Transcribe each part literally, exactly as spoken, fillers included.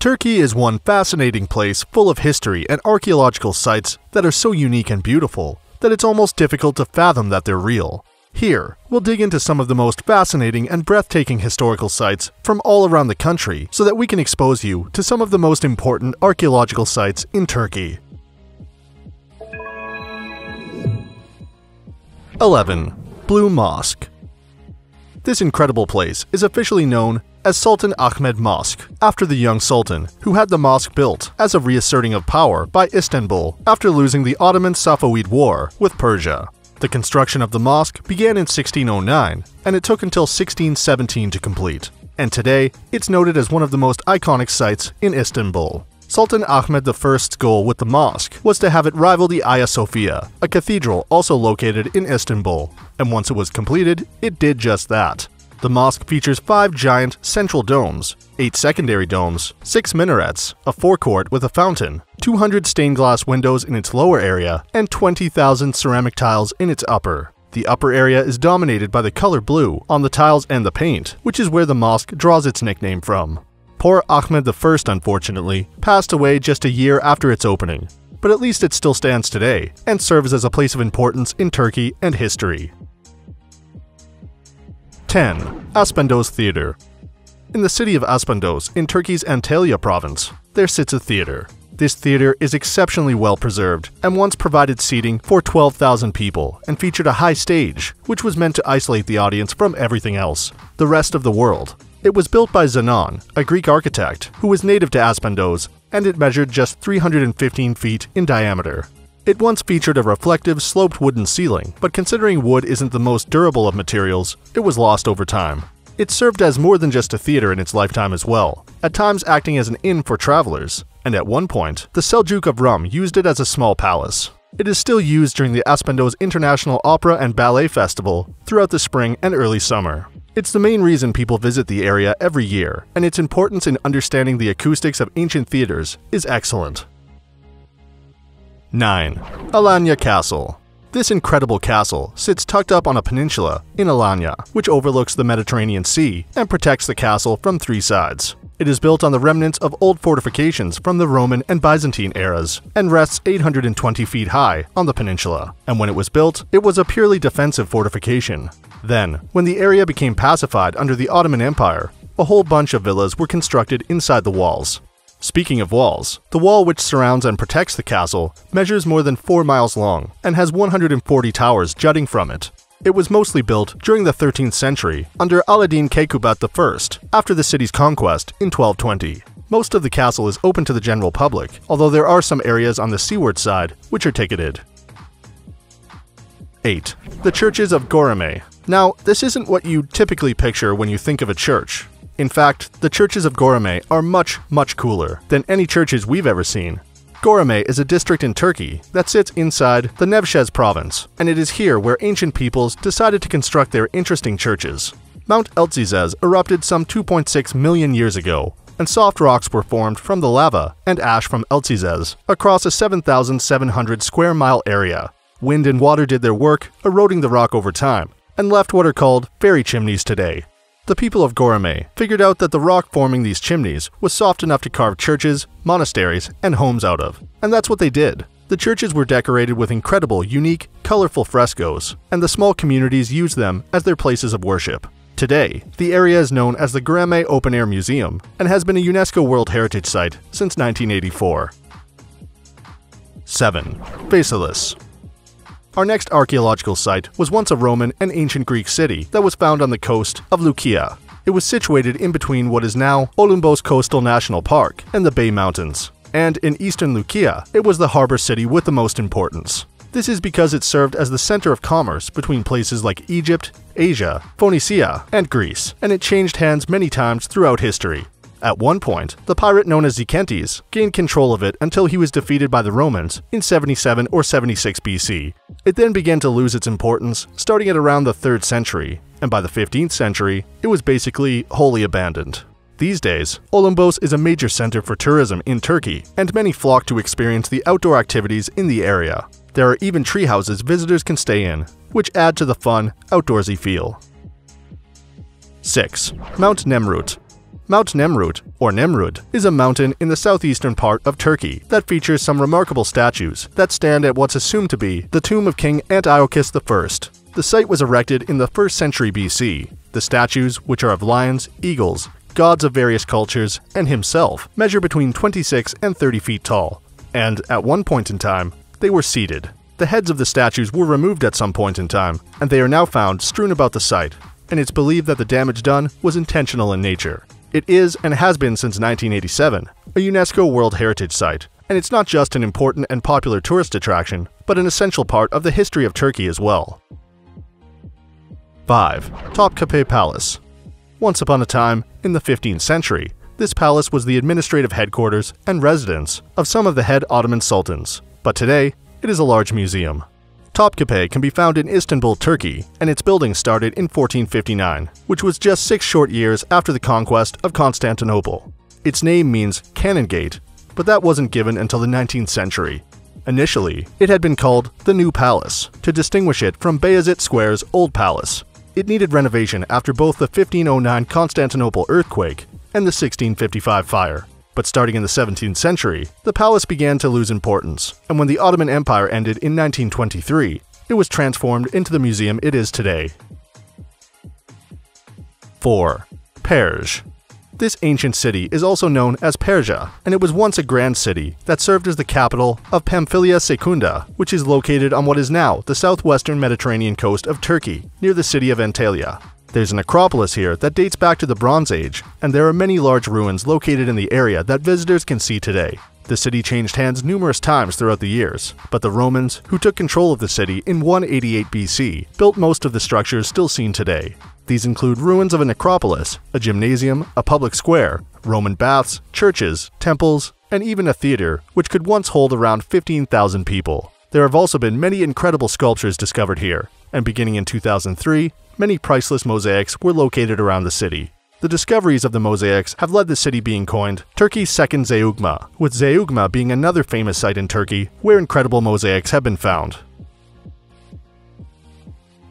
Turkey is one fascinating place full of history and archaeological sites that are so unique and beautiful that it's almost difficult to fathom that they're real. Here, we'll dig into some of the most fascinating and breathtaking historical sites from all around the country so that we can expose you to some of the most important archaeological sites in Turkey. eleven. Blue Mosque. This incredible place is officially known as Sultan Ahmed Mosque, after the young sultan who had the mosque built as a reasserting of power by Istanbul after losing the Ottoman Safavid War with Persia. The construction of the mosque began in sixteen oh nine, and it took until sixteen seventeen to complete, and today it's noted as one of the most iconic sites in Istanbul. Sultan Ahmed the First's goal with the mosque was to have it rival the Hagia Sophia, a cathedral also located in Istanbul, and once it was completed, it did just that. The mosque features five giant central domes, eight secondary domes, six minarets, a forecourt with a fountain, two hundred stained glass windows in its lower area, and twenty thousand ceramic tiles in its upper. The upper area is dominated by the color blue on the tiles and the paint, which is where the mosque draws its nickname from. Poor Ahmed the First, unfortunately, passed away just a year after its opening, but at least it still stands today and serves as a place of importance in Turkey and history. ten. Aspendos Theater. In the city of Aspendos in Turkey's Antalya province, there sits a theater. This theater is exceptionally well preserved and once provided seating for twelve thousand people and featured a high stage, which was meant to isolate the audience from everything else, the rest of the world. It was built by Zenon, a Greek architect who was native to Aspendos, and it measured just three hundred fifteen feet in diameter. It once featured a reflective, sloped wooden ceiling, but considering wood isn't the most durable of materials, it was lost over time. It served as more than just a theater in its lifetime as well, at times acting as an inn for travelers, and at one point, the Selçuk of Rum used it as a small palace. It is still used during the Aspendos International Opera and Ballet Festival throughout the spring and early summer. It's the main reason people visit the area every year, and its importance in understanding the acoustics of ancient theaters is excellent. nine. Alanya Castle. This incredible castle sits tucked up on a peninsula in Alanya, which overlooks the Mediterranean Sea and protects the castle from three sides. It is built on the remnants of old fortifications from the Roman and Byzantine eras and rests eight hundred twenty feet high on the peninsula, and when it was built, it was a purely defensive fortification. Then, when the area became pacified under the Ottoman Empire, a whole bunch of villas were constructed inside the walls. Speaking of walls, the wall which surrounds and protects the castle measures more than four miles long and has one hundred forty towers jutting from it. It was mostly built during the thirteenth century under Aladdin Kekubat the First after the city's conquest in twelve twenty. Most of the castle is open to the general public, although there are some areas on the seaward side which are ticketed. eight. The Churches of Göreme. Now, this isn't what you typically picture when you think of a church. In fact, the churches of Göreme are much, much cooler than any churches we've ever seen. Göreme is a district in Turkey that sits inside the Nevşehir province, and it is here where ancient peoples decided to construct their interesting churches. Mount Eltzizes erupted some two point six million years ago, and soft rocks were formed from the lava and ash from Eltzizes across a seven thousand seven hundred square mile area. Wind and water did their work, eroding the rock over time, and left what are called fairy chimneys today. The people of Göreme figured out that the rock forming these chimneys was soft enough to carve churches, monasteries, and homes out of. And that's what they did. The churches were decorated with incredible, unique, colorful frescoes, and the small communities used them as their places of worship. Today, the area is known as the Göreme Open Air Museum and has been a UNESCO World Heritage Site since nineteen eighty-four. seven. Basilis. Our next archaeological site was once a Roman and ancient Greek city that was found on the coast of Lycia. It was situated in between what is now Olympos Coastal National Park and the Bay Mountains, and in eastern Lycia, it was the harbor city with the most importance. This is because it served as the center of commerce between places like Egypt, Asia, Phoenicia, and Greece, and it changed hands many times throughout history. At one point, the pirate known as Zikentes gained control of it until he was defeated by the Romans in seventy-seven or seventy-six B C. It then began to lose its importance starting at around the third century, and by the fifteenth century, it was basically wholly abandoned. These days, Olympos is a major center for tourism in Turkey, and many flock to experience the outdoor activities in the area. There are even tree houses visitors can stay in, which add to the fun, outdoorsy feel. six. Mount Nemrut. Mount Nemrut, or Nemrut, is a mountain in the southeastern part of Turkey that features some remarkable statues that stand at what's assumed to be the tomb of King Antiochus the First. The site was erected in the first century B C. The statues, which are of lions, eagles, gods of various cultures, and himself, measure between twenty-six and thirty feet tall, and at one point in time, they were seated. The heads of the statues were removed at some point in time, and they are now found strewn about the site, and it's believed that the damage done was intentional in nature. It is, and has been since nineteen eighty-seven, a UNESCO World Heritage Site, and it's not just an important and popular tourist attraction, but an essential part of the history of Turkey as well. five. Topkapı Palace. Once upon a time, in the fifteenth century, this palace was the administrative headquarters and residence of some of the head Ottoman sultans, but today, it is a large museum. Topkapı can be found in Istanbul, Turkey, and its building started in fourteen fifty-nine, which was just six short years after the conquest of Constantinople. Its name means Cannon Gate, but that wasn't given until the nineteenth century. Initially, it had been called the New Palace, to distinguish it from Bayezid Square's Old Palace. It needed renovation after both the fifteen oh nine Constantinople earthquake and the sixteen fifty-five fire. But starting in the seventeenth century, the palace began to lose importance, and when the Ottoman Empire ended in nineteen twenty-three, it was transformed into the museum it is today. four. Perj. This ancient city is also known as Persia, and it was once a grand city that served as the capital of Pamphylia Secunda, which is located on what is now the southwestern Mediterranean coast of Turkey, near the city of Antalya. There's an acropolis here that dates back to the Bronze Age, and there are many large ruins located in the area that visitors can see today. The city changed hands numerous times throughout the years, but the Romans, who took control of the city in one eighty-eight B C, built most of the structures still seen today. These include ruins of an acropolis, a gymnasium, a public square, Roman baths, churches, temples, and even a theater, which could once hold around fifteen thousand people. There have also been many incredible sculptures discovered here, and beginning in two thousand three, many priceless mosaics were located around the city. The discoveries of the mosaics have led the city being coined Turkey's second Zeugma, with Zeugma being another famous site in Turkey where incredible mosaics have been found.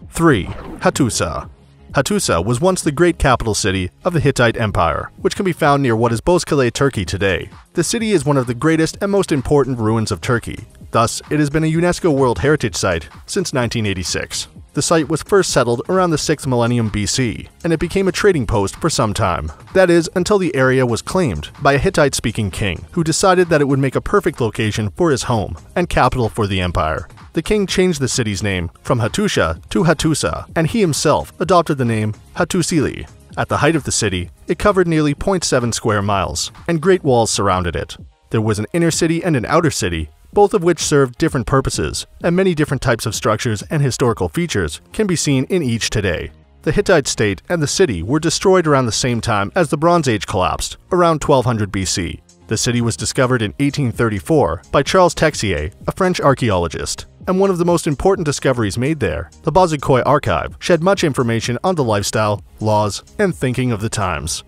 three. Hattusa. Hattusa was once the great capital city of the Hittite Empire, which can be found near what is Bozkale, Turkey today. The city is one of the greatest and most important ruins of Turkey. Thus, it has been a UNESCO World Heritage Site since nineteen eighty-six. The site was first settled around the sixth millennium B C, and it became a trading post for some time. That is, until the area was claimed by a Hittite-speaking king, who decided that it would make a perfect location for his home and capital for the empire. The king changed the city's name from Hattusha to Hattusa, and he himself adopted the name Hattusili. At the height of the city, it covered nearly zero point seven square miles, and great walls surrounded it. There was an inner city and an outer city, both of which served different purposes, and many different types of structures and historical features can be seen in each today. The Hittite state and the city were destroyed around the same time as the Bronze Age collapsed, around twelve hundred B C. The city was discovered in eighteen thirty-four by Charles Texier, a French archaeologist, and one of the most important discoveries made there, the Bogazkoy Archive, shed much information on the lifestyle, laws, and thinking of the times.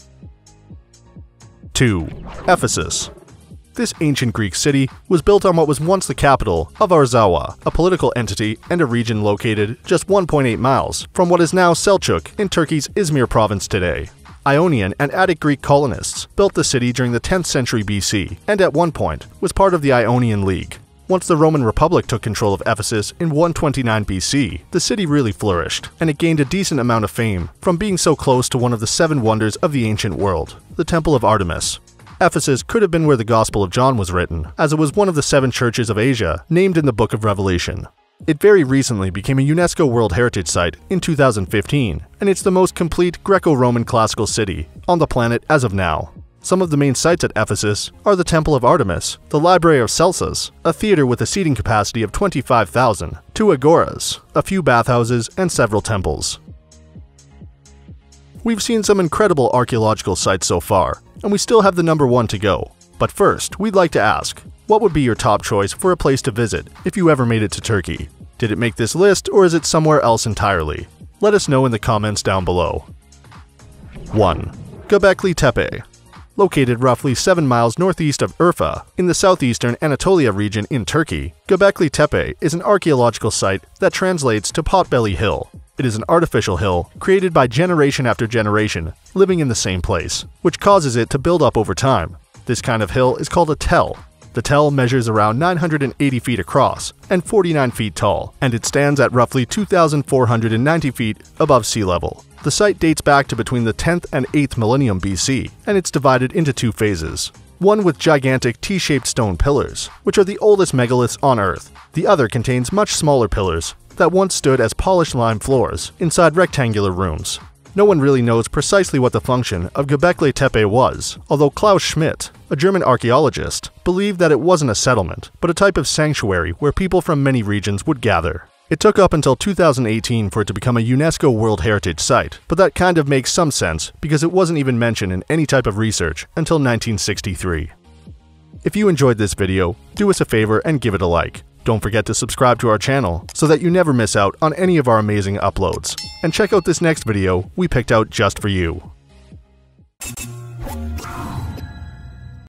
two. Ephesus. This ancient Greek city was built on what was once the capital of Arzawa, a political entity and a region located just one point eight miles from what is now Selçuk in Turkey's Izmir province today. Ionian and Attic Greek colonists built the city during the tenth century B C and at one point was part of the Ionian League. Once the Roman Republic took control of Ephesus in one twenty-nine B C, the city really flourished, and it gained a decent amount of fame from being so close to one of the seven wonders of the ancient world, the Temple of Artemis. Ephesus could have been where the Gospel of John was written, as it was one of the seven churches of Asia named in the Book of Revelation. It very recently became a UNESCO World Heritage Site in two thousand fifteen, and it's the most complete Greco-Roman classical city on the planet as of now. Some of the main sites at Ephesus are the Temple of Artemis, the Library of Celsus, a theater with a seating capacity of twenty-five thousand, two agoras, a few bathhouses, and several temples. We've seen some incredible archaeological sites so far, and we still have the number one to go. But first, we'd like to ask, what would be your top choice for a place to visit if you ever made it to Turkey? Did it make this list, or is it somewhere else entirely? Let us know in the comments down below. one. Göbekli Tepe. Located roughly seven miles northeast of Urfa, in the southeastern Anatolia region in Turkey, Göbekli Tepe is an archaeological site that translates to Potbelly Hill. It is an artificial hill created by generation after generation living in the same place, which causes it to build up over time. This kind of hill is called a tell. The tell measures around nine hundred eighty feet across and forty-nine feet tall, and it stands at roughly two thousand four hundred ninety feet above sea level. The site dates back to between the tenth and eighth millennium B C, and it's divided into two phases. One with gigantic T-shaped stone pillars, which are the oldest megaliths on Earth. The other contains much smaller pillars that once stood as polished lime floors inside rectangular rooms. No one really knows precisely what the function of Göbekli Tepe was, although Klaus Schmidt, a German archaeologist, believed that it wasn't a settlement, but a type of sanctuary where people from many regions would gather. It took up until two thousand eighteen for it to become a UNESCO World Heritage Site, but that kind of makes some sense because it wasn't even mentioned in any type of research until nineteen sixty-three. If you enjoyed this video, do us a favor and give it a like. Don't forget to subscribe to our channel so that you never miss out on any of our amazing uploads. And check out this next video we picked out just for you.